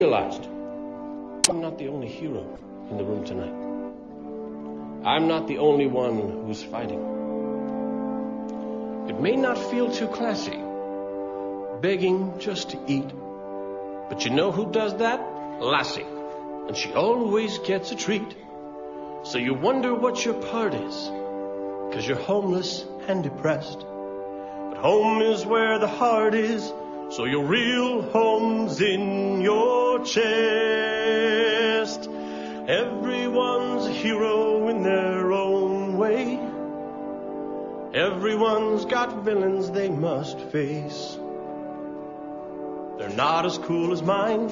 Realized I'm not the only hero in the room tonight. I'm not the only one who's fighting. It may not feel too classy, begging just to eat, but you know who does that? Lassie, and she always gets a treat. So you wonder what your part is, cause you're homeless and depressed. But home is where the heart is, so your real home's in your chest. Everyone's a hero in their own way. Everyone's got villains they must face. They're not as cool as mine,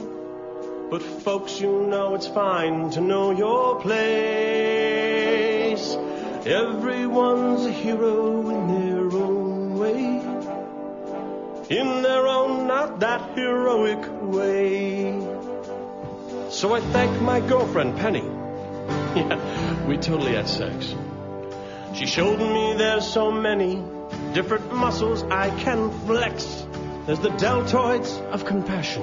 but folks, you know it's fine to know your place. Everyone's a hero in their own way, in their own not that heroic way. So I thank my girlfriend Penny. Yeah, we totally had sex. She showed me there's so many different muscles I can flex. There's the deltoids of compassion,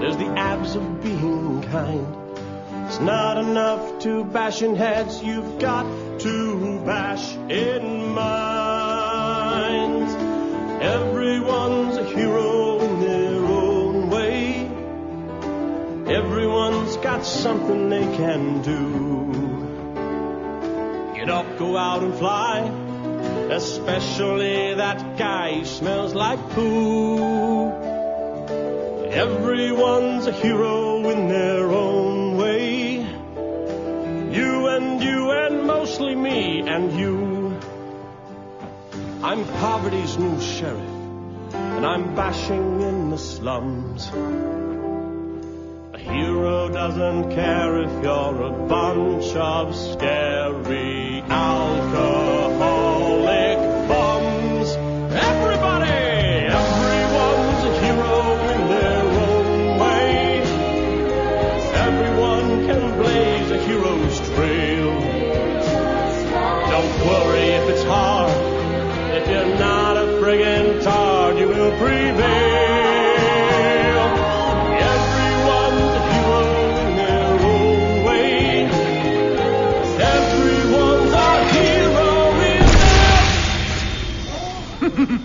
there's the abs of being kind. It's not enough to bash in heads, you've got to bash in minds. Everyone's a hero in their own way. Everyone's got something they can do. Get up, go out and fly, especially that guy who smells like poo. Everyone's a hero in their own way. You and mostly me and you. I'm poverty's new sheriff, and I'm bashing in the slums. A hero doesn't care if you're a bunch of scary alcoholic bums. Everybody! Everyone's a hero in their own way. Everyone can blaze a hero's trail. Don't worry if it's hard. If you're not a friggin' tard, you will prevail. Everyone's a hero in their own way. Everyone's a hero